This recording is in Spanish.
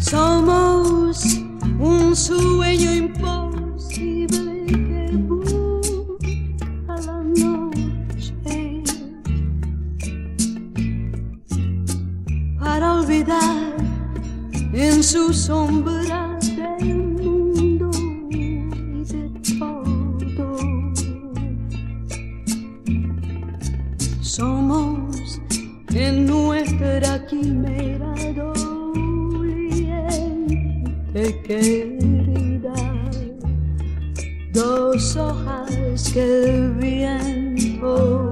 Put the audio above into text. Somos un sueño imposible que busca la noche para olvidar en su sombra del mundo y de todo. Somos en nuestra quimera doliente querida, dos hojas que el viento